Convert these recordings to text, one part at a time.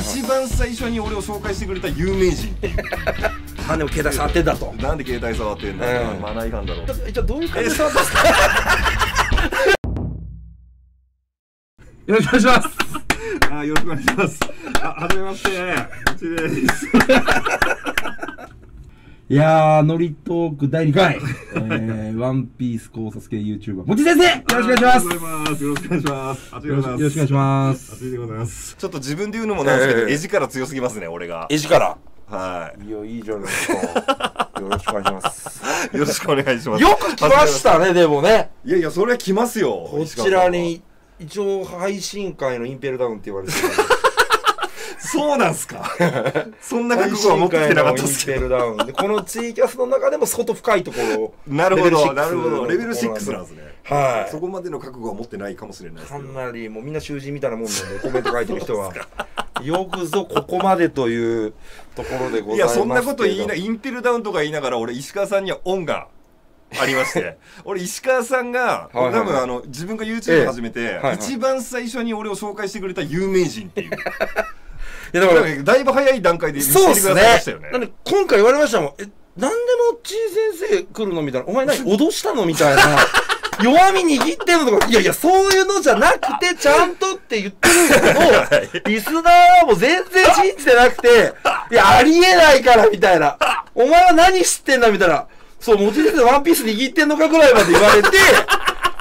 一番最初に俺を紹介してくれた有名人っていう。なんでも携帯触ってんだと。なんで携帯触ってんだ。マナー違反だろ。じゃあどういう感じで触ったんですか。よろしくお願いします。よろしくお願いします。はじめまして。ちでーす。いやー、ノリトーク第2回。ワンピース考察系 YouTuber。もち先生よろしくお願いします。よろしくお願いします。よろしくお願いします。熱いでございます。ちょっと自分で言うのもなんですけど、絵力強すぎますね、俺が。絵力。はい。いや、いいじゃないですか。よろしくお願いします。よろしくお願いします。よく来ましたね、でもね。いやいや、それ来ますよ。こちらに、一応配信会のインペルダウンって言われてる。そうなんすか。そんな覚悟は持ってなかったっすけど。このツイキャスの中でも相当深いところ。なるほど、なるほど。レベル6なんですね。はい。そこまでの覚悟は持ってないかもしれないですけど。かなりもうみんな囚人みたいなもんなんで、コメント書いてる人は。よくぞここまでというところでございます。いや、そんなこと言いな、インペルダウンとか言いながら、俺石川さんには恩がありまして、俺石川さんが多分自分が YouTube 始めて一番最初に俺を紹介してくれた有名人っていう。いやだからだいぶ早い段階で見つけてくださいましたよね。なんで今回言われましたもん。え、なんでもちー先生来るのみたいな。お前何脅したのみたいな。弱み握ってんのとか、いやいや、そういうのじゃなくて、ちゃんとって言ってるけど、リスナーも全然信じてなくて、いや、ありえないから、みたいな。お前は何知ってんだみたいな。そう、もち先生ワンピース握ってんのかぐらいまで言われて、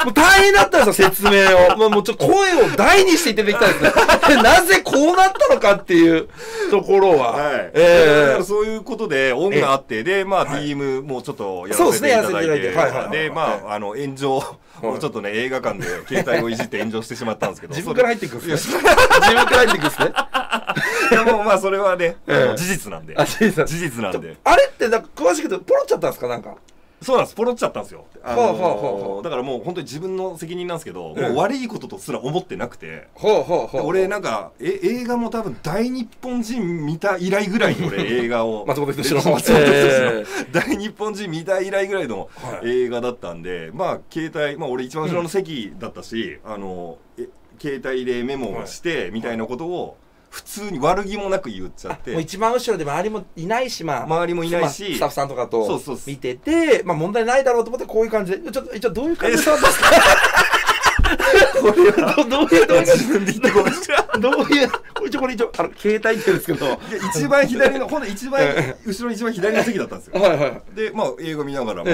もう大変だったんですよ、説明を。まあもうちょっと声を大にしていただきたいですね。なぜこうなったのかっていうところは。はい。そういうことで、恩があって、で、まあ DM もちょっとやらせていただいて、で、まあ、炎上、もうちょっとね、映画館で携帯をいじって炎上してしまったんですけど。自分から入っていくんですね。自分から入っていくんですね。でもまあ、それはね、事実なんで。事実なんで。あれって、なんか詳しくて、ポロっちゃったんですか、なんか。そうなんです、ポロっちゃったんですよ。だからもう本当に自分の責任なんですけど、もう悪いこととすら思ってなくて、俺なんか映画も多分大日本人見た以来ぐらいの俺映画を、大日本人見た以来ぐらいの映画だったんで、まあ携帯、まあ俺一番後ろの席だったし、携帯でメモをしてみたいなことを普通に悪気もなく言っちゃって、もう一番後ろで周りもいないし、まあ周りもいないし、スタッフさんとかと見てて、まあ問題ないだろうと思ってこういう感じで、ちょっと一応どういう感じなんですか。これはどういう自分で言ってこない。どういうこれ一応携帯言ってるんですけど、一番左のほんと一番後ろの一番左の席だったんですよ。でまあ映画見ながらこうち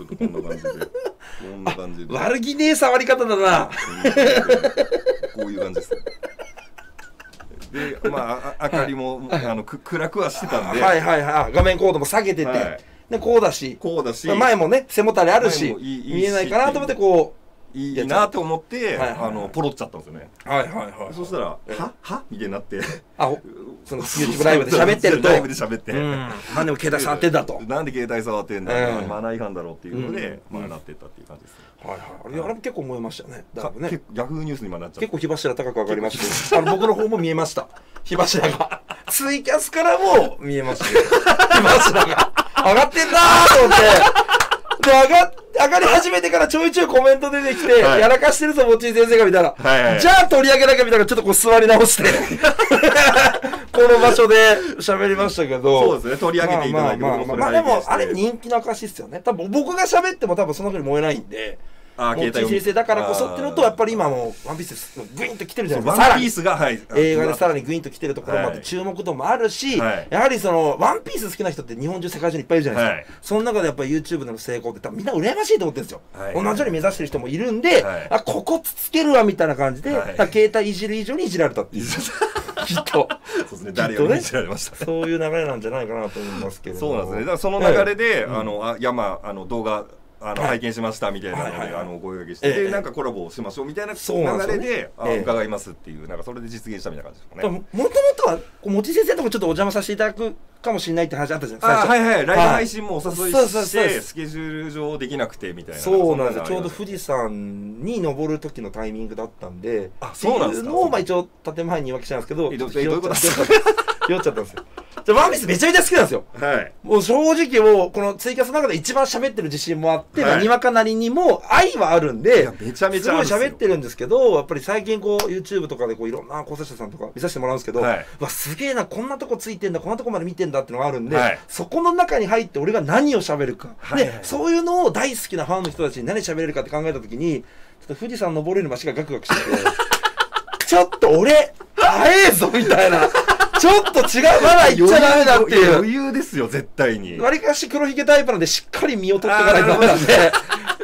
ょっとこんな感じで、こんな感じで悪気ねえ触り方だな。こういう感じです。でまあ明かりも暗くはしてたんで、はいはいはい、画面コードも下げてて、でこうだし前もね背もたれあるし見えないかなと思って、こういいなと思ってポロっちゃったんですよね。はいはいはい。そしたら「はは?」みたいになって、あっ YouTube ライブで喋ってると、ライブで喋って、なんでも携帯触ってんだと、なんで携帯触ってんだ、マナー違反だろうっていうのでなってったっていう感じです。はいはい、あれも結構燃えましたね。だいぶね。ヤフーニュースにもなっちゃった。結構火柱高く上がりました。僕の方も見えました。火柱が。ツイキャスからも見えました。火柱が。上がってんなーと思って。で、上がり始めてからちょいちょいコメント出てきて、やらかしてるぞ、もち先生がみたいな。じゃあ取り上げなきゃみたいな、ちょっとこう座り直して。この場所で喋りましたけど、そうですね、取り上げていただいて、まあでも、あれ人気の証ですよね。多分僕が喋っても多分そんな風に燃えないんで、もち先生だからこそってのと、やっぱり今もうワンピースグインと来てるじゃないですか。ワンピースが映画でさらにグインと来てるところまで注目度もあるし、やはりそのワンピース好きな人って日本中世界中にいっぱいいるじゃないですか。その中でやっぱり YouTube での成功って多分みんな羨ましいと思ってるんですよ。同じように目指してる人もいるんで、あ、ここつつけるわみたいな感じで、携帯いじる以上にいじられたっていう。きっと誰より知られました。そういう流れなんじゃないかなと思いますけど。そうなんですね。だからその流れで山動画拝見しましたみたいなのでお声掛けして、なんかコラボしましょうみたいな流れで伺いますっていう、なんかそれで実現したみたいな感じですかね。もともとはもち先生ともちょっとお邪魔させていただくかもしれないって話あったじゃないですか。はいはい、ライブ配信もお誘いしてスケジュール上できなくてみたいな。そうなんです。ちょうど富士山に登る時のタイミングだったんで、そうなんですか。一応建前に言い訳したんですけど、酔っちゃったんですよ。ワンピースめちゃめちゃ好きなんですよ。はい。もう正直もう、このツイキャスの中で一番喋ってる自信もあって、はい、にわかなりにも愛はあるんで、めちゃめちゃすごい喋ってるんですけど、やっぱり最近こう YouTube とかでこういろんな構成者さんとか見させてもらうんですけど、はい、わ、すげえな、こんなとこついてんだ、こんなとこまで見てんだってのがあるんで、はい、そこの中に入って俺が何を喋るか。はい、で、そういうのを大好きなファンの人たちに何喋れるかって考えたときに、ちょっと富士山登れる街がガクガクしてて、ちょっと俺、早えぞみたいな。ちょっと違う、まだ行っちゃダメだっていう。余裕ですよ、絶対に。わりかし黒ひげタイプなんで、しっかり身を取ってからダメなんで、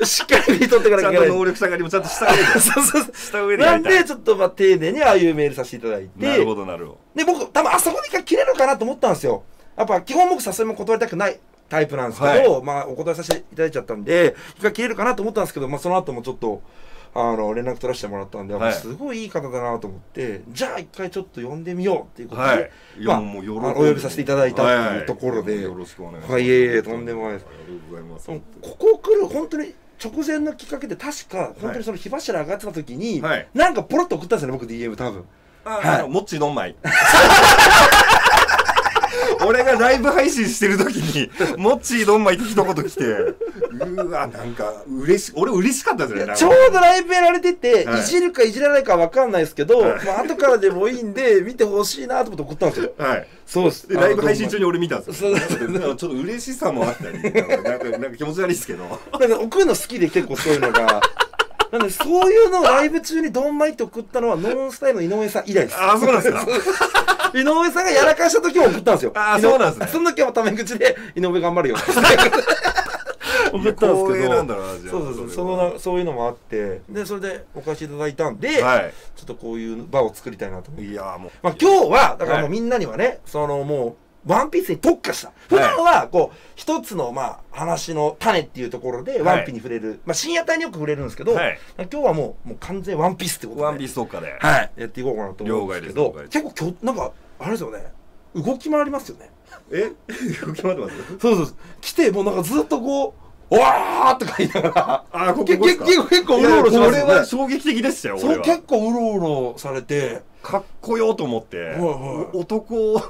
しっかり身取ってからいけない。ちゃんと能力下がりもちゃんと下上で。そうそう。下上でやりたい。なんで、ちょっとまあ丁寧にああいうメールさせていただいて。なるほど、なるほど。で、僕、多分あそこで切れるかなと思ったんですよ。やっぱ、基本僕、誘いも断りたくないタイプなんですけど、まあ、お答えさせていただいちゃったんで、一回切れるかなと思ったんですけど、まあ、その後もちょっと、連絡取らせてもらったんで、はい、すごいいい方だなと思って、じゃあ一回ちょっと呼んでみようっていうことで、はい、まあ、お呼びさせていただいたというところで、よろしくお願いします。はい、いえいえ、とんでもないです。ここ来る、本当に直前のきっかけで、確か、本当にその火柱上がってた時に、はい、なんかポロッと送ったんですよね、僕 DM 多分。はい、もっちのんまい。俺がライブ配信してる時に「もっちーどんまい」って一言来て、うわ、なんか俺嬉しかったですね。ちょうどライブやられてて、はい、いじるかいじらないか分かんないですけど、はい、まあ後からでもいいんで見てほしいなと思って送ったんですよ。はい、そうです。でライブ配信中に俺見たんですよ。ちょっと嬉しさもあったり、なんか気持ち悪いですけど、なんか送るの好きで、結構そういうのが。なんでそういうのをライブ中にドンマイって送ったのはノンスタイルの井上さん以来です。ああ、そうなんですか。井上さんがやらかした時を送ったんですよ。ああ、そうなんですね。その時はタメ口で井上頑張るよって送ったんですけど。なんだろうな、じゃあ。そうそうそう。そういうのもあって、でそれでお貸しいただいたんで、ちょっとこういう場を作りたいなと思って。いやもう。まあ今日はだからもうみんなにはね、そのもう。ワンピースに特化した。普段は、こう、一つの、まあ、話の種っていうところで、ワンピに触れる。まあ、深夜帯によく触れるんですけど、今日はもう完全ワンピースってことで。ワンピース特化で。はい。やっていこうかなと思うんですけど、結構なんか、あれですよね。動き回りますよね。え？動き回ってます？そうそうそう。来て、もうなんかずっとこう、おわーとか言いながら、あ、ここですか？結構うろうろしますね。これは衝撃的でしたよ、俺は。結構うろうろされて、かっこよと思って、男を、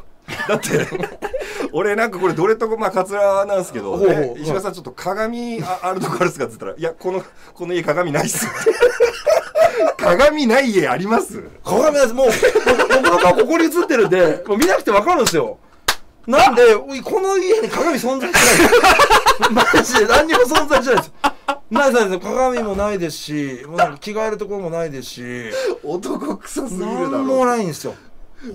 だって俺なんかこれどれとこまあカツラなんですけど、石川さんちょっと鏡あるとこあるっすかって言ったら、いやこの家鏡ないっす。鏡ない家あります？鏡ないです。もう僕の顔ここに映ってるんで見なくてわかるんですよ。なんでこの家に鏡存在してない。マジで何にも存在してないです。ないです。鏡もないですし、もうなんか着替えるところもないですし、男臭すぎるだろ。何もないんですよ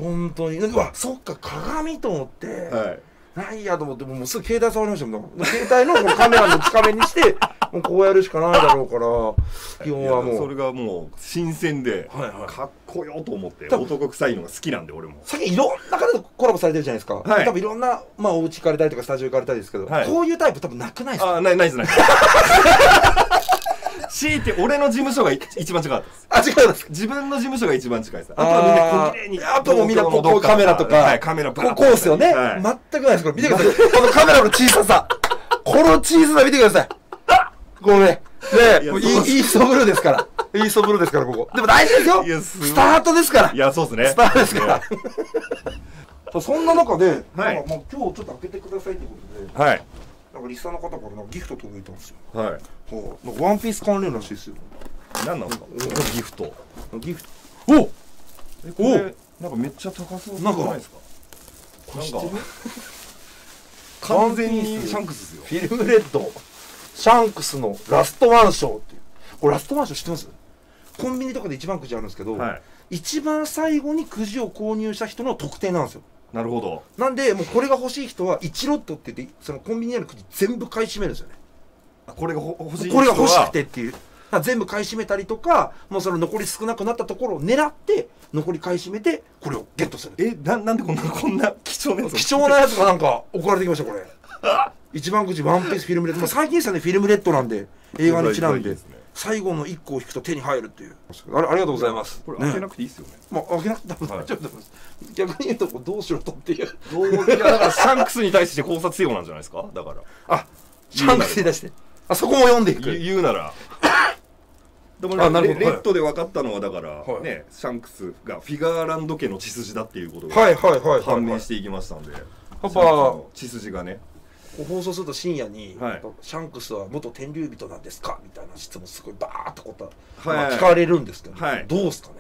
本当に。うわ、そっか、鏡と思って、はい、ないやと思って、もうすぐ携帯触りましたもん。携帯のカメラの近めにして、もうこうやるしかないだろうから、基本はもう。それがもう、新鮮で、かっこよと思って、男臭いのが好きなんで、俺も。最近いろんな方とコラボされてるじゃないですか。はい、多分いろんな、まあ、お家行かれたりとか、スタジオ行かれたりですけど、はい、こういうタイプ多分なくないですか？あ、ないです、ないです。強いて俺の事務所が一番近かったです。あ、違います。自分の事務所が一番近いです。あとはみんな綺麗に。あともうみんなこうカメラとか。はい、カメラバーン。こうですよね。全くないです。これ見てください。このカメラの小ささ。この小ささ見てください。このね。ね、イーストブルーですから。イーストブルーですから、ここ。でも大事ですよ。スタートですから。いや、そうですね。スタートですから。そんな中で、今日ちょっと開けてくださいってことで。はい。なんかリスナーの方からギフト届いたんですよ。はい。ワンピース関連らしいですよ。何なんですか？ギフト。ギフト。お。お。なんかめっちゃ高そうじゃないですか？なんか。完全にシャンクスですよ。フィルムレッド。シャンクスのラストワンショーっていう。これラストワンショー知ってます？コンビニとかで一番くじあるんですけど、一番最後にくじを購入した人の特典なんですよ。なるほど。なんでもうこれが欲しい人は1ロットって言って、そのコンビニにあるくじ全部買い占めるんですよね。これが欲しくてっていう。全部買い占めたりとか、もうその残り少なくなったところを狙って残り買い占めてこれをゲットする。なんでこんな貴重なやつ。貴重なやつがなんか送られてきましたこれ。一番くじワンピースフィルムレッド。最近ですよね、フィルムレッドなんで映画にちなんで。最後の1個を引くと手に入るっていう。ありがとうございます。これ開けなくていいですよね。まあ開けなくても大丈夫です。逆に言うとどうしろとっていう。だからシャンクスに対して考察用なんじゃないですか。だから。あ、シャンクスに対して。あそこも読んでいく。言うなら。でもレッドで分かったのはだからね、シャンクスがフィガーランド家の血筋だっていうことが判明していきましたんで。パパ血筋がね、放送すると深夜に「シャンクスは元天竜人なんですか?」みたいな質問すごいバーッと聞かれるんですけど、どうですかね。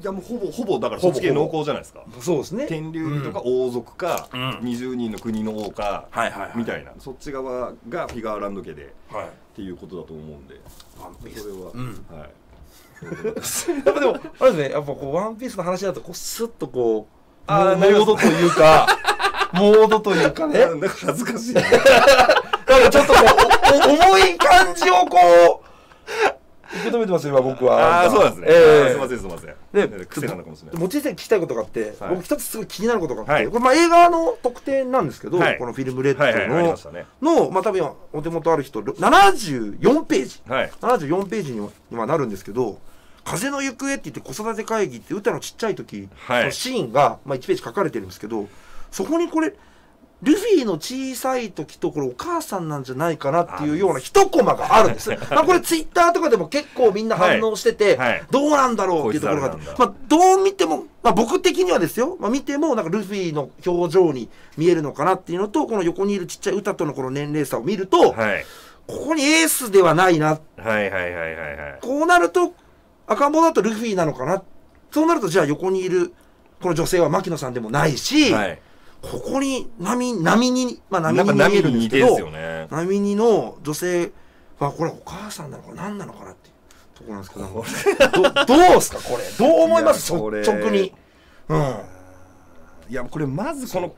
いやもうほぼだからそっち系濃厚じゃないですか。そうですね。天竜とか王族か20人の国の王かみたいな、そっち側がフィガーランド家でっていうことだと思うんで、それははいやっぱでもあれですね、やっぱこうワンピースの話だとこうスッとこうモードというかね、なんか恥ずかしい、なんかちょっとこう重い感じをこう受け止めてます今僕は。ああそうなんですね。すみませんすみません。で癖なのかもしれない。望月さんに聞きたいことがあって、僕一つすごい気になることがあって、これまあ映画の特典なんですけど、このフィルムレッドのまあ多分お手元ある人74ページ、74ページにはなるんですけど、風の行方って言って子育て会議って歌のちっちゃい時のシーンがまあ1ページ書かれてるんですけど、そこにこれルフィの小さい時とこれお母さんなんじゃないかなっていうような一コマがあるんです。まあこれツイッターとかでも結構みんな反応してて、どうなんだろうっていうところがあって、まあどう見ても、まあ僕的にはですよ、まあ見てもなんかルフィの表情に見えるのかなっていうのと、この横にいるちっちゃい歌とのこの年齢差を見ると、ここにエースではないな。こうなると赤ん坊だとルフィなのかな。そうなるとじゃあ横にいるこの女性は牧野さんでもないし、ここに波に見えるんですけど、波にの女性はこれお母さんなのか何なのかなっていうところなんですけど、どうすかこれ、どう思います？率直に。いやこれまずこの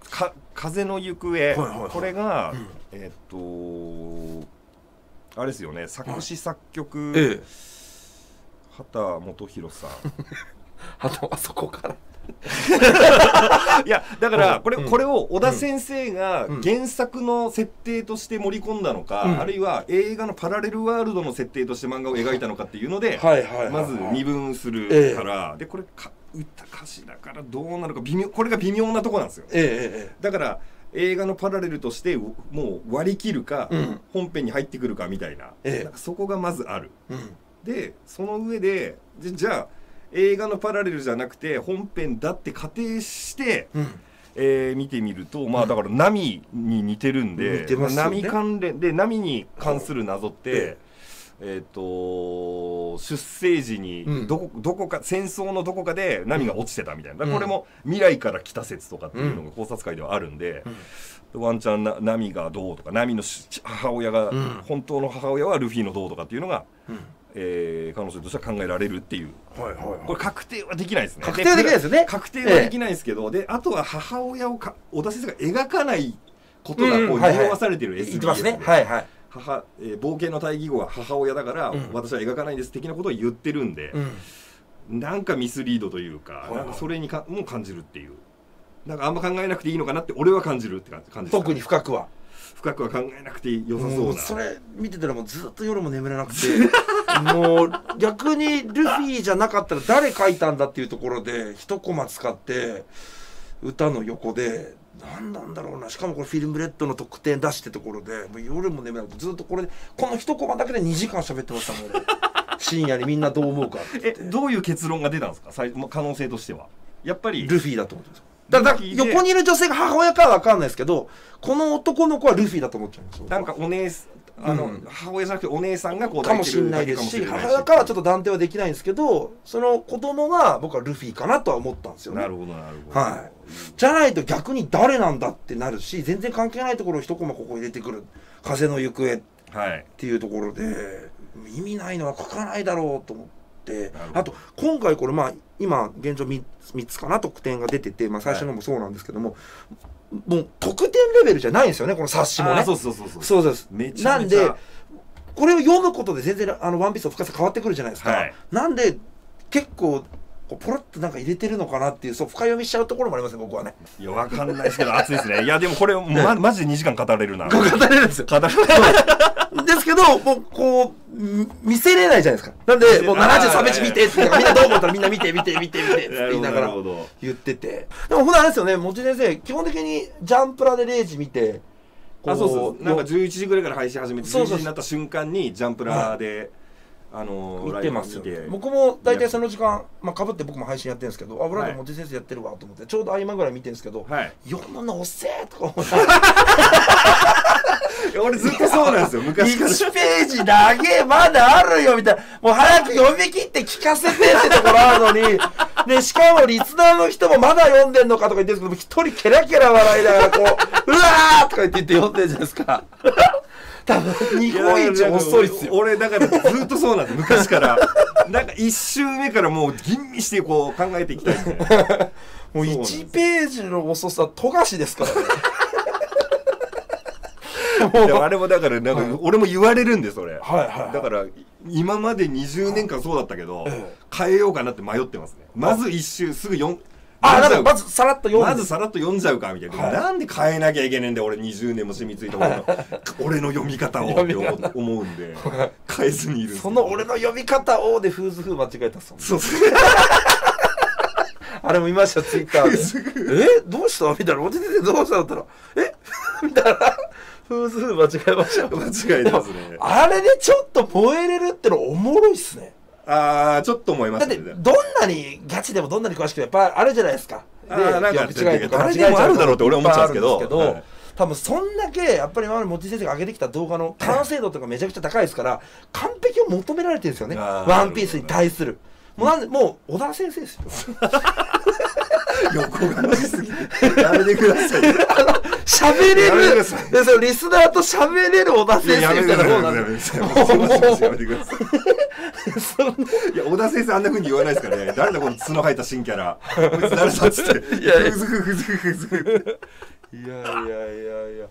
風の行方、これがあれですよね、作詞作曲秦基博さん。あそこから。いやだからこれを尾田先生が原作の設定として盛り込んだのか、あるいは映画のパラレルワールドの設定として漫画を描いたのかっていうのでまず二分するから、でこれ歌詞だからどうなるか微妙、これが微妙なとこなんですよ。だから映画のパラレルとしてもう割り切るか、本編に入ってくるかみたいな、なんかそこがまずある。でその上でじゃあ映画のパラレルじゃなくて本編だって仮定して、見てみると、まあだから波に似てるんで、波関連で波に関する謎って、出生時にどこか戦争のどこかで波が落ちてたみたいな、これも未来から来た説とかっていうのが考察会ではあるんで、ワンチャン波がどうとか、波の母親が、本当の母親はルフィのどうとかっていうのが。彼女としては考えられるっていう、これ確定はできないですね。確定はできないですよね。確定はできないですけど、であとは母親を尾田先生が描かないことがこう匂わされてる SBS で、冒険の対義語は母親だから私は描かないんです的なことを言ってるんで、なんかミスリードというか、なんかそれにも感じるっていう、なんかあんま考えなくていいのかなって俺は感じるって感じです。特に深くは考えなくて良さそうな。それ見てたらもうずっと夜も眠れなくてもう逆にルフィじゃなかったら誰書いたんだっていうところで一コマ使って歌の横で何なんだろうな、しかもこれフィルムレッドの特典出してところでもう夜も眠れなくてずっとこれこの一コマだけで2時間喋ってましたもんね深夜にみんなどう思うかってどういう結論が出たんですか？可能性としてはやっぱりルフィだと思ってます。だ横にいる女性が母親かは分かんないですけど、この男の子はルフィだと思っちゃうんですよ。なんかお姉さん、母親じゃなくてお姉さんがこうかもしれないですし、母親からはちょっと断定はできないんですけど、その子供が僕はルフィかなとは思ったんですよね。なるほどなるほど。じゃないと逆に誰なんだってなるし、全然関係ないところを一コマここ入れてくる風の行方っていうところで、意味ないのは書かないだろうと思って。あと今回これまあ今現状3つかな特典が出てて、まあ最初のもそうなんですけども、もう特典レベルじゃないんですよねこの冊子もね。そうです。なんでこれを読むことで全然ワンピースの深さ変わってくるじゃないですか。なんで結構ポロッとなんか入れてるのかなっていう、そう深読みしちゃうところもありますね僕はね。いやわかんないですけど熱いですね。いやでもこれマジで2時間語れるな。語れるんですよ。語れる。ですけど、もうこう見せれないじゃないですか。なんでもう73ページ見てってみんなどう思ったらみんな見てって言いながら言ってて、でも普段あれですよね望月先生基本的にジャンプラで0時見て、なんか11時ぐらいから配信始めて11時になった瞬間にジャンプラで。見てますね。僕も大体その時間、まあ、かぶって僕も配信やってるんですけど、あ、俺らもて先生やってるわと思って、ちょうど合間ぐらい見てるんですけど、世の中おっせえとか思って。俺ずっとそうなんですよ、昔から。1ページだけまだあるよみたいな、もう早く読み切って聞かせてってところあるのに、でしかもリスナーの人もまだ読んでんのかとか言ってるんですけど、一人ケラケラ笑いながらこう、うわーとか言って読んでるじゃないですか。多分日本一遅いっすよ。俺だからずっとそうなんです、昔から。なんか1周目からもう吟味してこう考えていきたいですね。もう1ページの遅さ、富樫ですからね。あれもだからなんか俺も言われるんです、俺。だから今まで20年間そうだったけど、変えようかなって迷ってますね。まず1周すぐ4、あ、なんかまずさらっと読んじゃう、まずさらっと読んじゃうかみたいな。なんで変えなきゃいけねえんだよ、俺20年も染みついた俺の読み方をって思うんで、変えずにいる。その俺の読み方をでフーズフー間違えたっすもんね。そうですね。あれも見ました、ツイッターで。え、どうしたみたいな。おじいちゃんどうしたんだったら、えみたいな。フーズフー間違えました。間違えですね。あれでちょっと燃えれるってのおもろいっすね。ああ、ちょっと思いますね。だってどんなにガチでもどんなに詳しくてやっぱあるじゃないですか。ああ、なんか違いとか誰でもあるだろうって俺は思っちゃうんですけど、多分そんだけやっぱり今までもっち先生が上げてきた動画の完成度とかめちゃくちゃ高いですから、完璧を求められてるんですよね。ワンピースに対する。もうなんで、もう小田先生ですよ。横顔しすぎてやめてください。喋れる、リスナーと喋れる小田先生みたいなもんなんで。やめてください。いや、小田先生あんな風に言わないですからね。誰だこの角生えた新キャラ。こいつ誰だっつって。いやいやいやいや。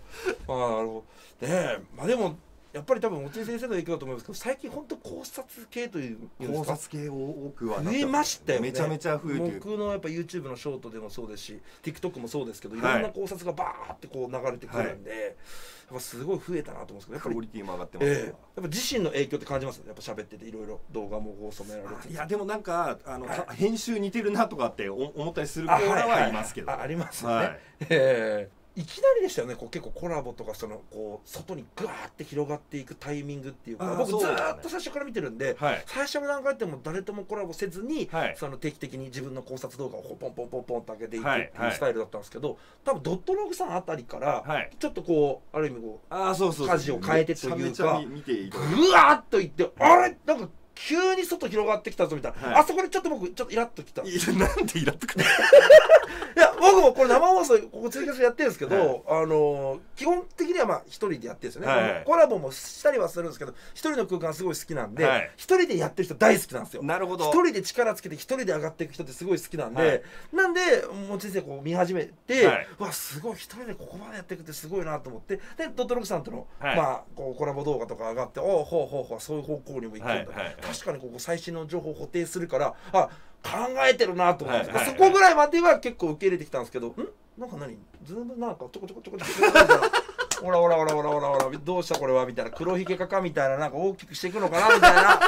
まあなるほど。ね、まあでも。やっぱり多分もっち先生の影響だと思いますけど、最近本当考察系という考察系多くは増えましたよね。めちゃめちゃ増えてる。僕のやっぱ YouTube のショートでもそうですし、 TikTok もそうですけど、いろんな考察がバーってこう流れてくるんで、やっぱすごい増えたなと思うんですけど、クオリティも上がってます。やっぱ自身の影響って感じますね。やっぱ喋ってていろいろ動画も染められて、いやでもなんか編集似てるなとかって思ったりする方はいますけど、ありますよね。いきなりでしたよね、こう結構コラボとかそのこう外にぐわーって広がっていくタイミングっていうか、僕ずーっと最初から見てるんで、最初の段階でも誰ともコラボせずに、その定期的に自分の考察動画をポンポンポンポンと上げていくっていうスタイルだったんですけど、多分ドットログさんあたりからちょっとこうある意味こう舵を変えてというか、ぐわーっといって、あれなんか急に外広がってきたぞみたいな、あそこでちょっと僕ちょっとイラッときた。いや、なんでイラッとくる。いや、僕もこれ生放送ここ追加してやってるんですけど、基本的にはまあ一人でやってるんですよね。コラボもしたりはするんですけど、一人の空間すごい好きなんで、一人でやってる人大好きなんですよ。なるほど。一人で力つけて一人で上がっていく人ってすごい好きなんで、なんでもっち先生こう見始めて、うわすごい、一人でここまでやっていくってすごいなと思って、でドットログさんとのまあこうコラボ動画とか上がって、おおほうほうほう、そういう方向にも行くんだ。確かにここ最新の情報を補定するから、あ、考えてるなと思って、そこぐらいまでは結構受け入れてきたんですけど、んなんか何ズームなんかちょこちょこちょこちょこちょこほらほらほらほらほらほら、どうしたこれはみたいな、黒ひげかかみたいな、なんか大きくしていくのかなみたいな。で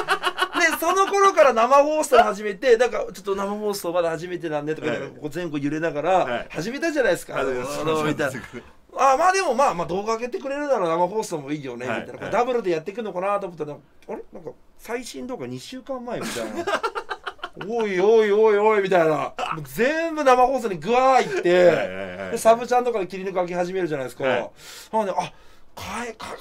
その頃から生放送始めて、なんかちょっと生放送まだ初めてなんでとか、ここ前後揺れながら始めたじゃないですか、みたいな。あ、まあでもまあまあ動画上げてくれるなら生放送もいいよねみたいな、これダブルでやっていくのかなと思ったら、あれなんか最新動画2週間前みたいな。おいおいおいおいみたいな、全部生放送にグワーいって、でサブちゃんとかで切り抜き開き始めるじゃないですか。なので、あ、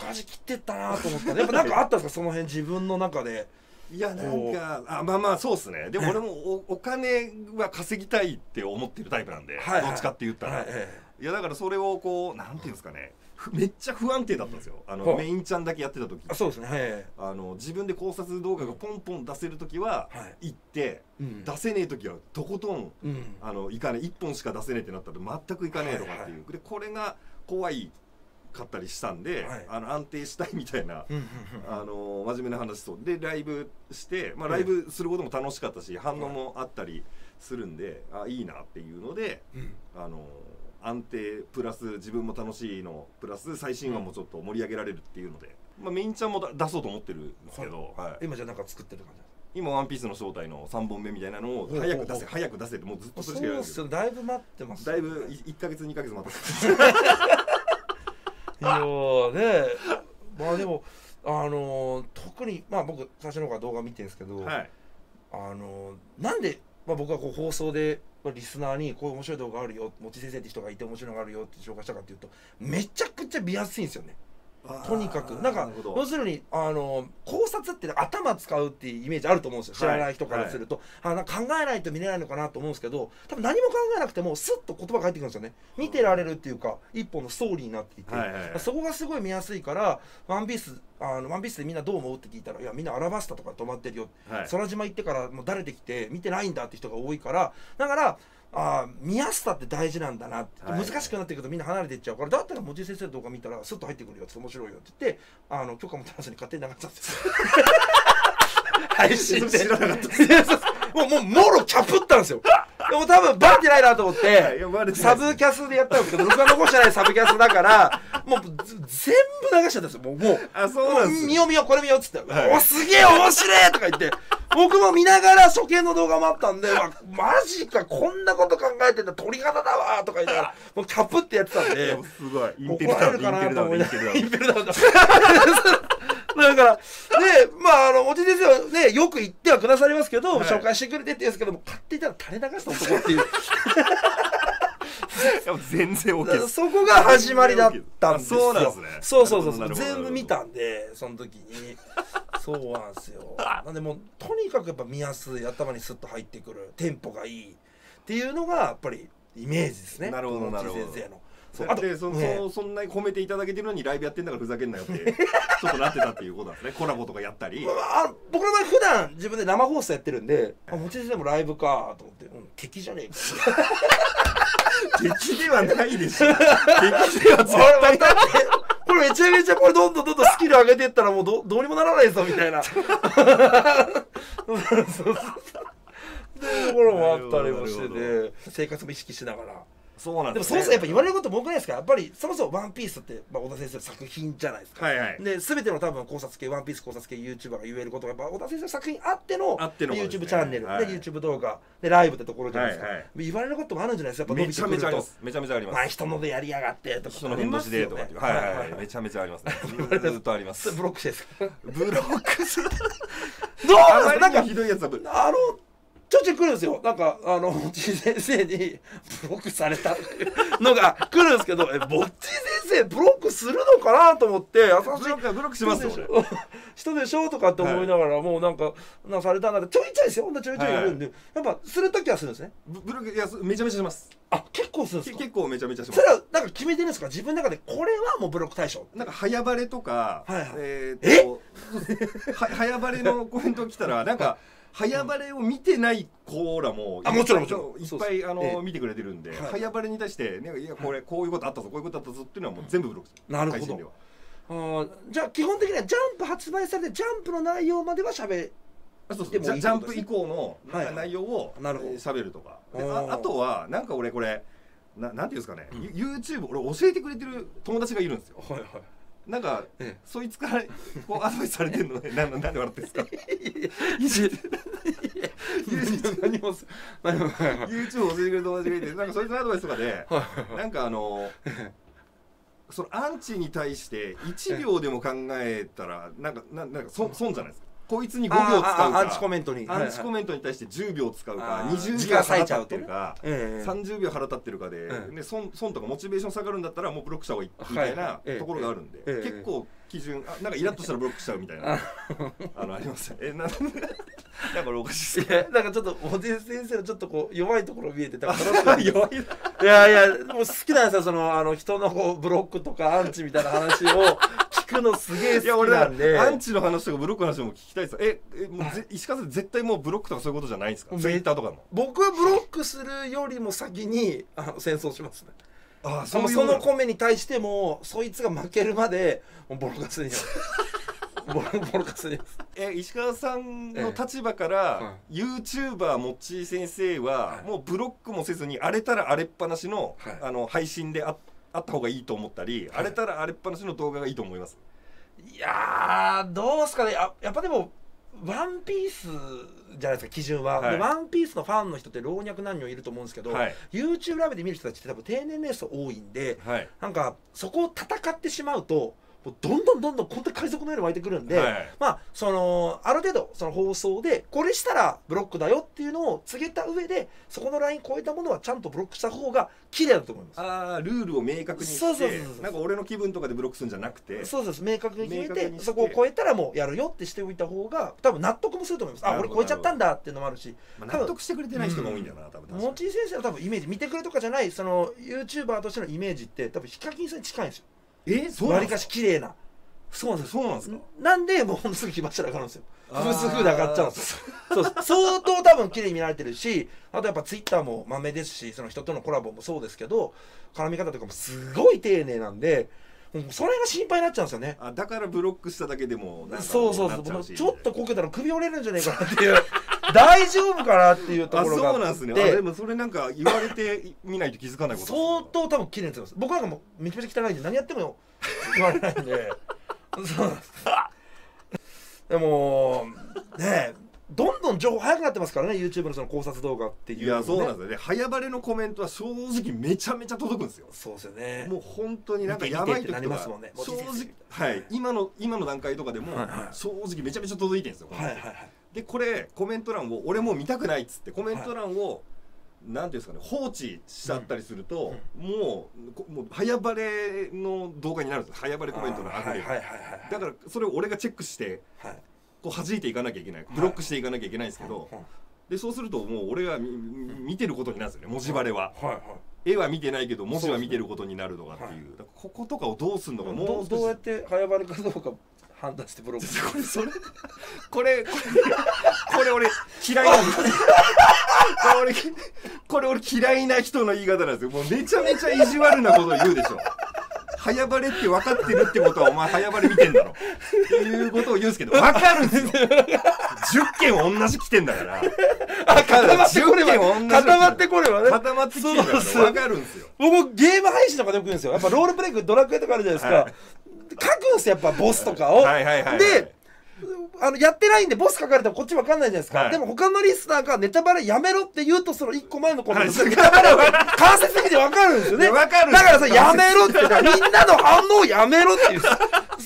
舵切ってったなと思ったね。やっぱなんかあったんですか、その辺自分の中で。いや、なんか、あ、まあまあそうですね。でも俺もお金は稼ぎたいって思ってるタイプなんで、どっちかって言ったら、いやだからそれをこうなんていうんですかね、めっちゃ不安定だったんですよ。メインちゃんだけやってた時、そうですね。自分で考察動画がポンポン出せる時は行って、出せねえ時はとことんいかねえ、1本しか出せねえってなったら全くいかねえとかっていう。でこれが怖いかったりしたんで、安定したいみたいな、真面目な話そうでライブして、まあライブすることも楽しかったし、反応もあったりするんで、あ、いいなっていうので、安定プラス自分も楽しいのプラス最新話もちょっと盛り上げられるっていうので、まあメインちゃんも出そうと思ってるんですけど、今じゃなんか作ってる感じ。今ワンピースの正体の3本目みたいなのを早く出せ早く出せってもうずっとそれしかやるんですよ。だいぶ待ってます。だいぶ1ヶ月2ヶ月待ってます。いやね、まあでも特に、まあ、僕最初の方が動画見てるんですけど、はい、なんで、まあ、僕はこう放送でリスナーにこういう面白い動画あるよ、もち先生って人がいて面白いのがあるよって紹介したかっていうと、めちゃくちゃ見やすいんですよね。とにかくなんか要するに考察って頭使うっていうイメージあると思うんですよ、知らない人からすると、はい、なんか考えないと見れないのかなと思うんですけど、多分何も考えなくてもスッと言葉が返ってくるんですよね。見てられるっていうか一本のストーリーになっていて、そこがすごい見やすいから「ワンピース」ワンピースでみんなどう思うって聞いたら「いやみんなアラバスタとか止まってるよ、はい、空島行ってからもう誰できて見てないんだ」って人が多いから、だから見やすさって大事なんだなって、難しくなってくるとみんな離れていっちゃうから、だったら望月先生の動画見たらスッと入ってくるよって面白いよって言って、許可も取らずに勝手に流したんですよ。配信してなかったもろキャプったんですよ。でも多分バレてないなと思ってサブキャスでやったんですけど、僕が残してないサブキャスだからもう全部流しちゃったんですよ。もう「見よ見よこれ見よ」っつって「おすげえ面白い!」とか言って。僕も見ながら初見の動画もあったんで、マジかこんなこと考えてんだ、鳥肌だわーとか言ったらもうキャプってやってたんで、怒られるかなと思いながらインペルダウンだだからで、まあ望月先生はねよく言ってはくださりますけど、紹介してくれてって言うんですけども、買っていたら垂れ流した男っていう全然 OK です。そこが始まりだったんですよ。そうそうそう、全部見たんでその時に。そうなんですよ。なんでもうとにかくやっぱ見やすい、頭にスッと入ってくる、テンポがいいっていうのがやっぱりイメージですね。なるほどなるほど。先生のあとそんなに褒めていただけてるのにライブやってんだからふざけんなよってちょっとなってたっていうことなんですね。コラボとかやったり、僕の場合普段自分で生放送やってるんで、望月でもライブかと思って「敵じゃねえか」敵ではないでしょ。敵では絶対ない。これめちゃめちゃこれどんどんスキル上げていったらもうどうにもならないぞみたいな。そうそうそう。ところもあったりもしてて、生活も意識しながら。そうなんですね。でもそうやっぱ言われることも多くないですか。やっぱりそもそもワンピースって尾田先生の作品じゃないですか。はいはい。で全ての多分考察系ワンピース考察系 YouTuber が言えることがやっぱ尾田先生の作品あっての YouTube チャンネルで YouTube 動画でライブってところじゃないですか。言われることもあるんじゃないですか。やっぱ伸びてくるとめちゃめちゃあります。まあ人のでやりやがってとか人の変動しでとかはいはいめちゃめちゃあります。ずっとあります。ブロックですか。ブロックする。どうなんなんかひどいやつだ。ちょっと来るんですよ。なんか、ぼっち先生にブロックされたのが来るんですけど、ぼっち先生ブロックするのかなと思って、ブロックしますよ、俺。人でしょとかって思いながら、もうなんかされたなんて、ちょいちょいですよ。ほんとちょいちょいやるんで、やっぱ、するときはするんですね。ブロック、いや、めちゃめちゃします。あ、結構するんですか？結構めちゃめちゃします。それは、なんか決めてるんですか？自分の中で、これはもうブロック対象。なんか、早バレとか、早バレのコメント来たら、なんか、早バレを見てない子らもいっぱい見てくれてるんで、早バレに対して「いやこれこういうことあったぞこういうことあったぞ」っていうのはもう全部ブロックする。なるほど。じゃあ基本的にはジャンプ発売されてジャンプの内容まではしゃべってもジャンプ以降の内容をしゃべるとか、あとはなんか俺これなんていうんですかね、 YouTube 俺教えてくれてる友達がいるんですよ。なんか、そいつからこうアドバイスされてるので、なんで笑ってるんですか？YouTube を教えてくれる友達がいて、なんかそいつのアドバイスとかで、なんかそのアンチに対して1秒でも考えたら、なんか損じゃないですか。こいつに5秒使うか、アンチコメントに対して10秒使うか、20秒払ってるか、30秒払ってるかで損とかモチベーション下がるんだったらもうブロックした方がいいみたいなところがあるんで、結構基準なんかイラッとしたらブロックしちゃうみたいなありますね。だからおかしいですね。なんかちょっと望月先生のちょっとこう弱いところ見えてたから弱い。いやいやもう好きなんですよ、その人のブロックとかアンチみたいな話を聞くのすげえ好きなんで、アンチの話とかブロックの話も聞きたいです。もう石川さん絶対もうブロックとかそういうことじゃないんですか？ツイッターとかも僕はブロックするよりも先に戦争しますね。ああ、そのコメに対してもそいつが負けるまでボロカスにボロカスに石川さんの立場からYouTuberもっちー先生はもうブロックもせずに荒れたら荒れっぱなしの配信であった方がいいと思ったり、荒れたら荒れっぱなしの動画がいいと思います？いやーどうですかね。やっぱでもワンピースじゃないですか基準は、はい、でワンピースのファンの人って老若男女いると思うんですけど、はい、YouTube ライブで見る人たちって多分定年年数多いんで、はい、なんかそこを戦ってしまうともうどんどんこんな海賊のように湧いてくるんで、はい、まあそのある程度その放送でこれしたらブロックだよっていうのを告げた上で、そこのライン超えたものはちゃんとブロックした方が綺麗だと思います。ああ、ルールを明確にして、なんか俺の気分とかでブロックするんじゃなくて、そうそうそう、明確に決めてそこを超えたらもうやるよってしておいた方が多分納得もすると思います。あ、俺超えちゃったんだっていうのもあるし、納得してくれてない人が多いんだよな、多分。モッチー先生の多分イメージ、見てくれとかじゃないその YouTuber としてのイメージって多分ヒカキンさんに近いんですよ。わりかし綺麗な。そうなんですか。なんでもうほんとすぐ火柱上がるんですよ。風水風で上がっちゃうんですよ。そう、相当多分綺麗に見られてるし、あとやっぱツイッターもまめですし、その人とのコラボもそうですけど、絡み方とかもすごい丁寧なんで、もうそれが心配になっちゃうんですよね。あ、だからブロックしただけでもそうそうそう、ちょっとこけたら首折れるんじゃないかなっていう。大丈夫かなっていうところがあって。あ、そうなんですね。でもそれなんか言われてみないと気づかないこと。相当多分綺麗になってます。僕なんかもうめちゃめちゃ汚いんで何やってもよ言われないんでそうでもね、どんどん情報早くなってますからね、 YouTube のその考察動画っていう、ね、いや、そうなんですよね。早バレのコメントは正直めちゃめちゃ届くんですよ。そうですよね。もう本当になんかやばい時とか正直、はい、今の段階とかでも正直めちゃめちゃ届いてるんですよ。でこれコメント欄を俺もう見たくないっつってコメント欄をなんていうんですかね、放置しちゃったりすると、もう早バレの動画になるんです。早バレコメントのアプリだから、それを俺がチェックしてこう弾いていかなきゃいけない、ブロックしていかなきゃいけないんですけど、でそうするともう俺が見てることになるんですよね、文字バレは。絵は見てないけど文字は見てることになるとかっていう、こことかをどうすんのか、もうどうやって早バレかどうか判断してブロック。これ俺嫌いなんです。これ俺嫌いな人の言い方なんですよ。もうめちゃめちゃ意地悪なことを言うでしょ。早バレって分かってるってことはお前早バレ見てんだろっていうことを言うんですけど、分かるんですよ。10件同じ来てんだから。固まってきてるから分かるんですよ。僕ゲーム配信とかでよく言うんですよ。やっぱロールプレイ、ドラクエとかあるじゃないですか。はい、書くんですよ、やっぱボスとかを。で、やってないんでボス書かれたらこっち分かんないじゃないですか。はい、でも他のリスナーがネタバレやめろって言うと、その1個前のコメント、ネタバレを間接的に分かるんですよね。分かる。だからさ、やめろって、みんなの反応をやめろっていう。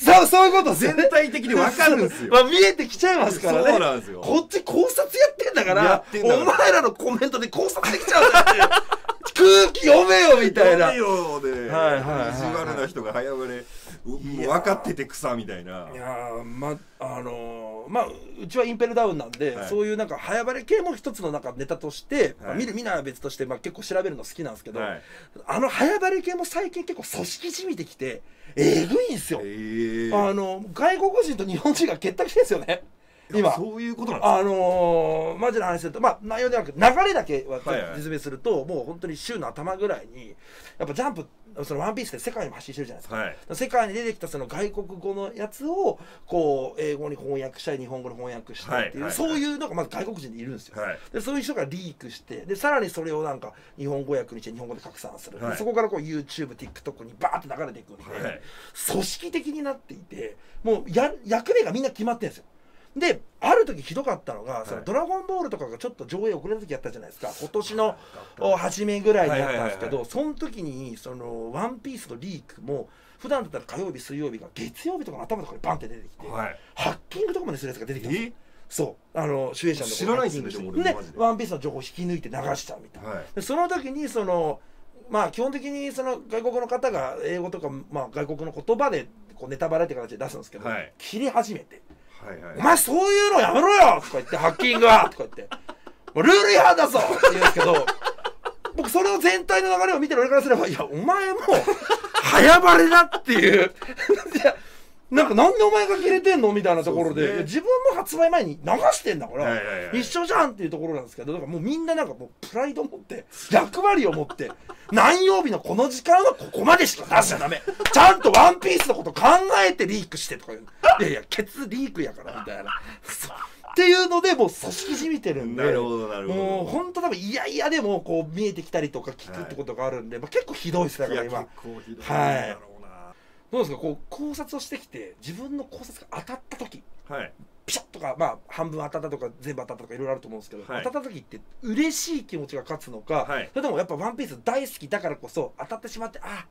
そういうこと全体的に分かるんですよ。まあ見えてきちゃいますからね。そうなんですよ。こっち考察やってんだから、お前らのコメントで考察できちゃうんだって。空気読めよみたいな。意地悪な人が早バレ分かってて草みたいな。いやー、まあうちはインペルダウンなんで、はい、そういうなんか早バレ系も一つのなんかネタとして、はい、見る見ないは別として、まあ、結構調べるの好きなんですけど、はい、あの早バレ系も最近結構組織じみてきてえぐいんですよ。外国人と日本人が結託してるんですよね。今そういうことなんですか。マジな話すると、まあ内容ではなく流れだけは説明すると、もう本当に週の頭ぐらいにやっぱジャンプ、そのワンピースで世界にも発信してるじゃないですか。はい、世界に出てきたその外国語のやつをこう英語に翻訳したり日本語に翻訳したりっていう、そういうのがまず外国人にいるんですよ。はい、でそういう人がリークして、でさらにそれをなんか日本語訳にして日本語で拡散する、はい、そこからこう YouTube、TikTok にバーって流れていくんで、はい、組織的になっていて、もう役目がみんな決まってるんですよ。で、ある時ひどかったのが、そのドラゴンボールとかがちょっと上映遅れた時やったじゃないですか。今年の初めぐらいにやったんですけど、その時にそのワンピースのリークも普段だったら火曜日、水曜日が月曜日とかの頭とかにバンって出てきて、はい、ハッキングとかまでするやつが出てきたんですよ。そう、主演者のところにハッキングして、でワンピースの情報を引き抜いて流しちゃうみたいな。はい、でその時にそのまあ基本的にその外国の方が英語とか、まあ、外国の言葉でこうネタバレって形で出すんですけど、はい、切り始めて。お前そういうのやめろよとか言って、ハッキングはとか言って、もうルール違反だぞって言うんですけど、僕それを全体の流れを見てる俺からすれば、いや、お前も早バレだっていう。なんかなんでお前が切れてんのみたいなところで、自分も発売前に流してんだから一緒じゃんっていうところなんですけど、だからもうみんななんかもうプライドを持って役割を持って、何曜日のこの時間はここまでしか出しちゃダメ、ちゃんとワンピースのこと考えてリークしてとかいう、いやいやケツリークやからみたいなっていうので、もう組織じみてるんで、もうほんと多分いやいやでもこう見えてきたりとか聞くってことがあるんで、まあ結構ひどいですだから今。はい、どうですか、こう考察をしてきて自分の考察が当たった時、はい、ピシャッとか、まあ、半分当たったとか全部当たったとかいろいろあると思うんですけど、はい、当たった時って嬉しい気持ちが勝つのか、はい、それともやっぱ「ワンピース大好きだからこそ当たってしまって、あ、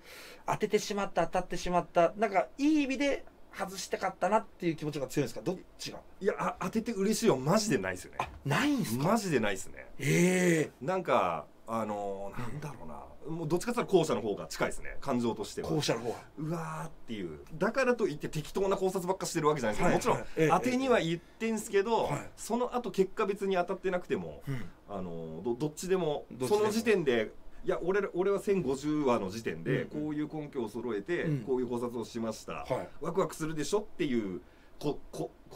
当ててしまった当たってしまった、なんかいい意味で外したかったなっていう気持ちが強いんですか、どっちが？いや、当てて嬉しいはマジでないですよね。ないんすか？マジでないですね。なんかなんだろうな、もうどっちかというと後者の方が近いですね、感情としては。後者の方がうわーっていう、だからといって適当な考察ばっかしてるわけじゃないですけど、もちろん当てには言ってんすけど、その後結果別に当たってなくても、どっちでもその時点で、いや俺は1050話の時点でこういう根拠を揃えてこういう考察をしました、ワクワクするでしょっていうこ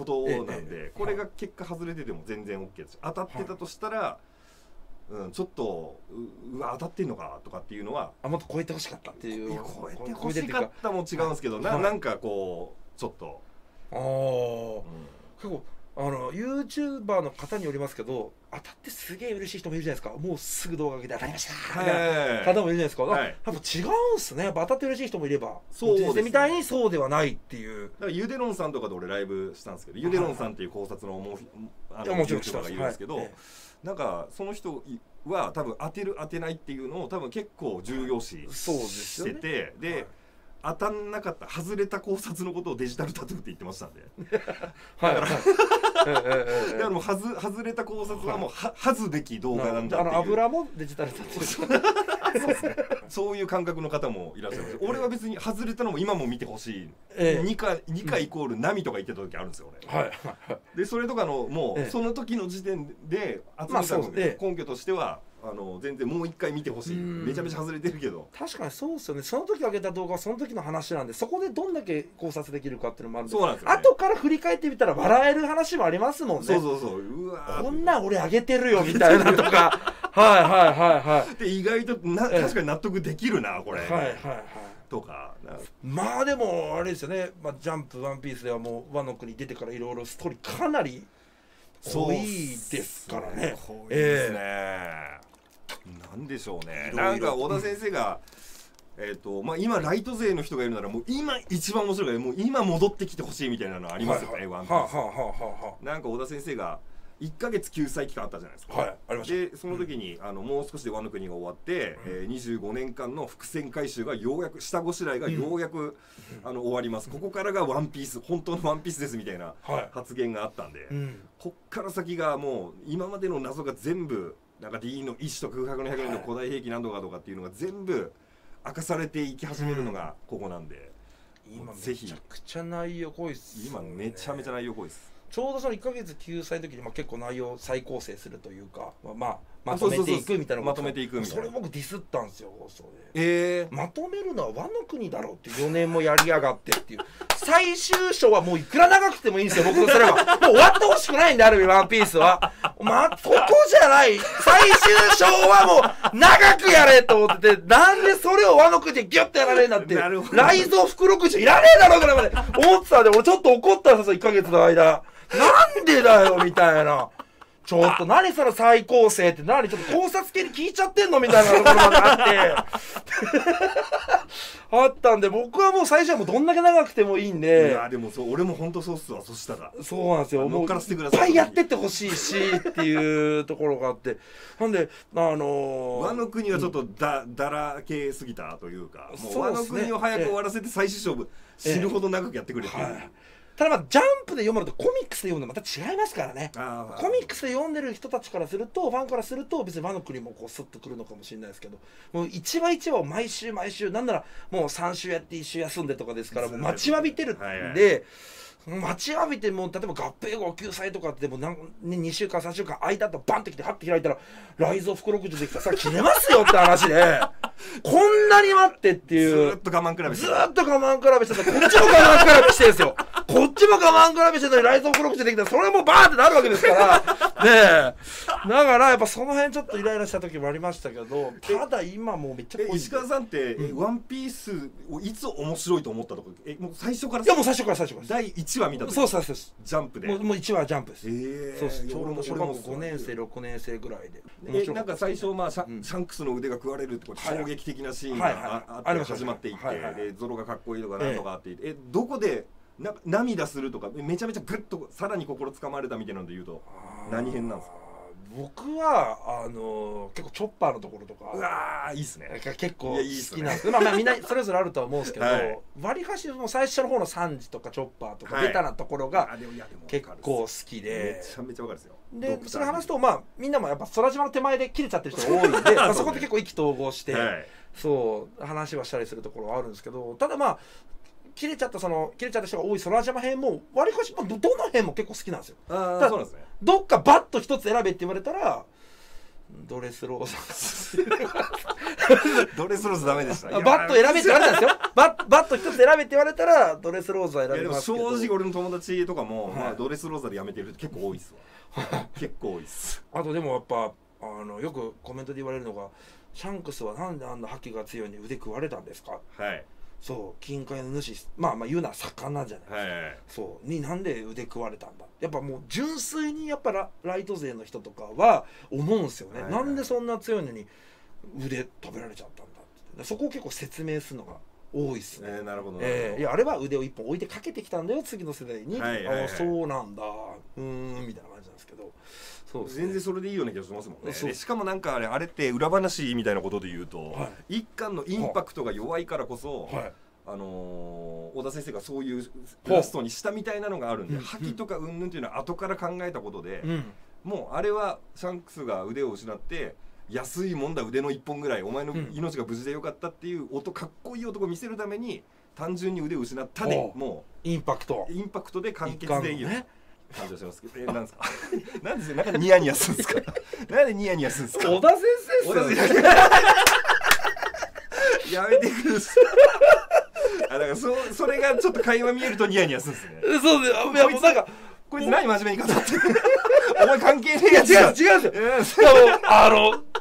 となんで、これが結果外れてても全然 OK です。当たってたとしたら、ちょっとうわ当たってんのかとかっていうのは、もっと超えてほしかったっていう、超えてほしかったも違うんですけど、なんかこうちょっと結構ユーチューバーの方によりますけど、当たってすげえ嬉しい人もいるじゃないですか。もうすぐ動画上げて当たりましたみたいな方もいるじゃないですか。はい、やっぱ違うんすね。当たって嬉しい人もいれば、そうですね、みたいにそうではないっていう。だからユデロンさんとかで俺ライブしたんですけど、ユデロンさんっていう考察の面白い人がいるんですけど、なんかその人は多分当てる当てないっていうのを多分結構重要視してて、で、はい、当たんなかった外れた考察のことをデジタルタトゥーって言ってましたんで、だからもう外れた考察はもう恥ずべき動画なんだっていう、油もデジタルタトゥー、そういう感覚の方もいらっしゃいます。俺は別に外れたのも今も見てほしい、2回イコール波とか言ってた時あるんですよ俺、でそれとかのもうその時の時点で集めたので根拠としては全然もう一回見てほしい、めちゃめちゃ外れてるけど。確かにそうですよね。その時上げた動画はその時の話なんで、そこでどんだけ考察できるかっていうのもあるんで、そうなんですよね。後から振り返ってみたら笑える話もありますもんね。そうそうそう、うわこんなん俺上げてるよみたいなとかはいはいはいはい、で意外と確かに納得できるなこれ、はいはいはいとか。まあでもあれですよね、まあ、ジャンプワンピースではもうワノ国出てからいろいろストーリーかなり濃いですからね。濃いですね。なんでしょうね。なんか小田先生が、まあ今ライト勢の人がいるならもう今一番面白いからもう今戻ってきてほしいみたいなのありますよね。ワンピース。なんか小田先生が1ヶ月救済期間あったじゃないですか。はい、ありました。でその時に、もう少しでワノ国が終わって、25年間の伏線回収がようやく下ごしらえがようやく、終わります。ここからがワンピース、本当のワンピースですみたいな発言があったんで、こっから先がもう今までの謎が全部なんか D の1と空白の100年の古代兵器なんとかとかっていうのが全部明かされていき始めるのがここなんで、今めちゃくちゃ内容濃いっす、ね。今めちゃめちゃ内容濃いっす。ちょうどその1ヶ月救済の時に、まあ、結構内容を再構成するというか、まあ、まとめていくみたいな、まとめていくみたいな、それ僕ディスったんですよ放送で、まとめるのはワノ国だろうって4年もやりやがってっていう最終章はもういくら長くてもいいんですよ僕のそれはもう終わってほしくないんで、ある意味ワンピースはまあそこじゃない、最終章はもう長くやれと思ってて、なんでそれをワノ国でギュッとやられるんだって、雷蔵福禄寿いらねえだろうからまで思ってたんで、俺ちょっと怒ったんですよ1ヶ月の間。なんでだよみたいな。ちょっと何その再構成って何、ちょっと考察系に聞いちゃってんのみたいなところまであってあったんで、僕はもう最初はもうどんだけ長くてもいいんで。いやでもそう、俺も本当そうっすわ。そしたらそうなんですよ、もういっぱいやってってほしいしっていうところがあって、なんでワノ国はちょっとだらけすぎたというか、もうワノ国を早く終わらせて最終勝負知るほど長くやってくれっていう。ただまあジャンプで読むのとコミックスで読むのまた違いますからね。コミックスで読んでる人たちからすると、ファンからすると別にワノ国もこうスッとくるのかもしれないですけど、もう一話一話を毎週毎週、なんならもう3週やって1週休んでとかですから、もう待ちわびてるんで、待ちわびて、もう例えば合併号救済とかってもう2週間3週間空いた後バンってきてハッて開いたら雷蔵福禄寿できたらさ切れますよって話でこんなに待ってっていう、ずっと我慢比べしてたらこっちも我慢比べしてるんですよ。こっちも我慢比べしてたりライズオブコロックしてできたらそれはもうバーってなるわけですからねえ、だからやっぱその辺ちょっとイライラした時もありましたけど、ただ今もうめっちゃ濃い。石川さんって「ワンピースをいつ面白いと思ったとか、もう最初から？いやもう最初から最初から第1話見た時。そうそうそう、ジャンプでもう1話ジャンプです。そうです。ちょうど小学校5年生6年生ぐらいでなんか最初シャンクスの腕が食われるってこと、衝撃的なシーンが始まっていって、ゾロがかっこいいとかなんとかあって、どこで涙するとかめちゃめちゃグッとさらに心つかまれたみたいなので言うと何編なんですか？僕は結構チョッパーのところとか、うわーいいっすね、結構好きなんですけど、まあみんなそれぞれあるとは思うんですけど、割り箸の最初の方のサンジとかチョッパーとかベタなところが結構好きで、めちゃめちゃわかるですよ。でそれ話すとまあみんなもやっぱ空島の手前で切れちゃってる人が多いんで、そこで結構意気投合してそう話はしたりするところはあるんですけど、ただまあ切れちゃった人が多い空島編も割りかしどの編も結構好きなんですよ。だからどっかバッと一つ選べって言われたらドレスローズドレスローズダメでした。バッと選べって言われたんですよ。バッと一つ選べって言われたらドレスローズは選べますけど、正直俺の友達とかもドレスローズでやめてる人結構多いっすわ。結構多いっす。あとでもやっぱよくコメントで言われるのが「シャンクスはなんであんな覇気が強いのに腕食われたんですか？」はいそう、近海の主、まあ言うなら魚じゃないですか。そうになんで腕食われたんだ、やっぱもう純粋にやっぱライト勢の人とかは思うんですよね。なんでそんな強いのに腕食べられちゃったんだって、そこを結構説明するのが多いですね。なるほど、いやあれは腕を一本置いてかけてきたんだよ次の世代に、あそうなんだみたいな感じなんですけど、そう全然それでいいような気がしますもんね。しかもなんかあれって裏話みたいなことで言うと、一巻のインパクトが弱いからこそ小田先生がそういうラストにしたみたいなのがあるんで、覇気とかうんぬんっていうのは後から考えたことで、もうあれはシャンクスが腕を失って安いもんだ腕の1本ぐらいお前の命が無事でよかったっていうかっこいい男見せるために単純に腕を失ったでもうインパクトで完結でいいよね。感情しますけど、なんですか？なんですよ、なんかニヤニヤするんですか？なんでニヤニヤするんですか？小田先生っすよね。やめてくるっす。だからそれがちょっと会話見えるとニヤニヤするんですね。そうです。いやもうなんかこいつ何真面目に語ってる。お前関係ねえやつ。違うんですよ。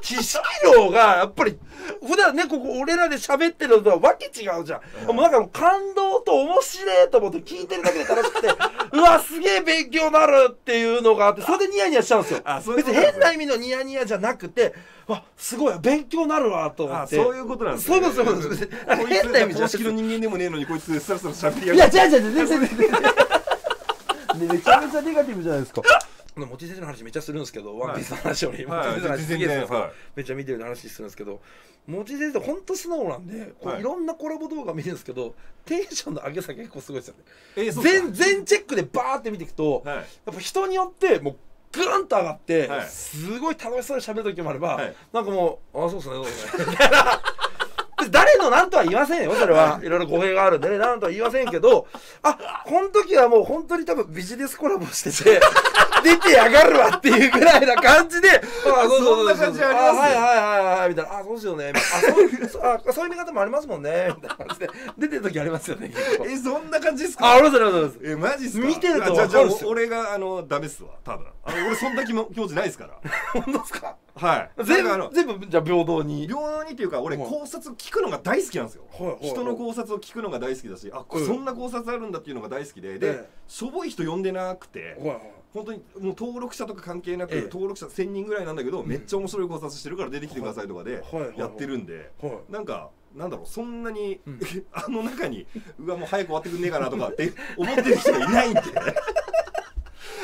知識量がやっぱり普段ねここ俺らで喋ってるのとはわけ違うじゃん。もうなんか感動と面白いと思って聞いてるだけで楽しくて、うわすげえ勉強になるっていうのがあって、それでニヤニヤしちゃうんですよ。別に変な意味のニヤニヤじゃなくて、わすごい勉強になるわと思って、そういうことなんです。そういうことです。変な意味じゃなくて、公式の人間でもねえのにこいつスラスラ喋りやがる。いや違う。めちゃめちゃネガティブじゃないですか。モチ先生の話めっちゃするんですけど、ワンピースの話よりモチ先生の話すげえめっちゃ見てる話するんですけど、モチ先生ほんと素直なんで、いろんなコラボ動画見るんですけどテンションの上げ下げ結構すごいですよね。全チェックでバーって見ていくと、やっぱ人によってもうグーンと上がってすごい楽しそうにしゃべる時もあれば、なんかもう「ああそうですねどうですね」みたいな。誰のなんとは言いませんよ、それはいろいろ語弊があるんでね、なんとは言いませんけど、この時はもう本当に多分ビジネスコラボしてて出てやがるわっていうぐらいな感じで、そんな感じありますね、はいはいはいみたいな、そうですよね、そういう見方もありますもんねみたいな感じで出てる時ありますよね。そんな感じですか？ありますあります。マジっすか？見てると分かるっすよ。俺がダメっすわ多分、俺そんな気持ちないですから。本当ですか？はい、全部じゃあ平等にっていうか、俺考察を聞くのが大好きなんですよ。人の考察を聞くのが大好きだし、あそんな考察あるんだっていうのが大好きで、でしょぼい人呼んでなくて、本当にもう登録者とか関係なく、登録者 1,000 人ぐらいなんだけど、めっちゃ面白い考察してるから出てきてくださいとかでやってるんで、なんかなんだろう、そんなにあの中にうわもう早く終わってくんねえかなとかって思ってる人いないんで。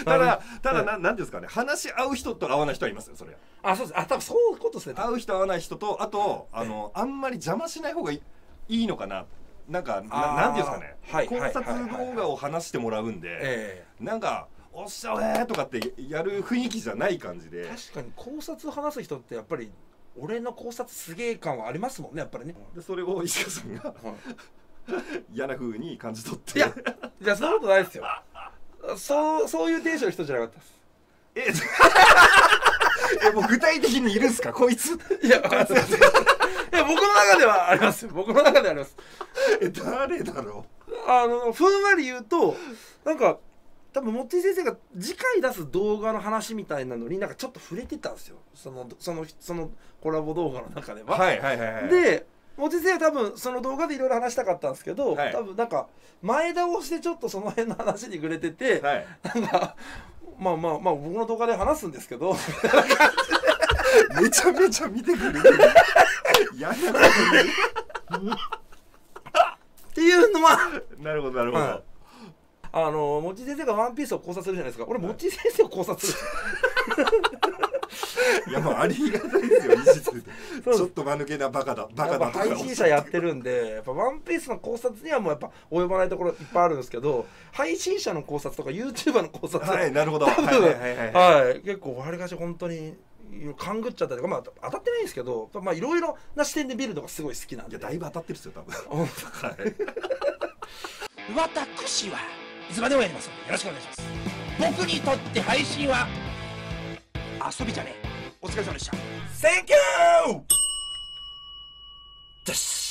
ただなんていうんですかね、話し合う人と合わない人はいますよ、それ。あ、そうです。あ、多分そういうことですね。合う人合わない人と、あとあんまり邪魔しない方がいいのかな、なんかなんていうんですかね、考察動画を話してもらうんで、なんか「おっしゃれ!」とかってやる雰囲気じゃない感じで。確かに考察を話す人ってやっぱり俺の考察すげえ感はありますもんね、やっぱりね。でそれを石川さんが嫌な風に感じ取って。いやいや、そんなことないですよ。そういうテンションの人じゃなかったです。もう具体的にいるんすか、こいつ。いや、僕の中ではあります。僕の中ではあります。誰だろう。ふんわり言うとなんか多分モッティ先生が次回出す動画の話みたいなのになんかちょっと触れてたんですよ、そのコラボ動画の中では。でモッティ先生は多分その動画でいろいろ話したかったんですけど、はい、多分なんか前倒してちょっとその辺の話に触れてて、はい、なんかまあ僕の動画で話すんですけどめちゃめちゃ見てくれるやだなっていうのはなるほどなるほど。はいモッチー先生がワンピースを考察するじゃないですか。俺、はい、モッチー先生を考察する。いや、もうありがたいですよ、ちょっと間抜けなバカだとか。配信者やってるんで、やっぱワンピースの考察にはもうやっぱ及ばないところいっぱいあるんですけど、配信者の考察とか YouTuber の考察は、はい、なるほど。はい、結構割りかし本当に。勘ぐっちゃったりとか、まあ、当たってないんですけど、まあ、いろいろな視点で見るのがすごい好きなんで。いや、だいぶ当たってるっすよ、多分。私はいつまでもやりますのでよろしくお願いします。僕にとって配信は遊びじゃねえ。お疲れ様でした。センキューです。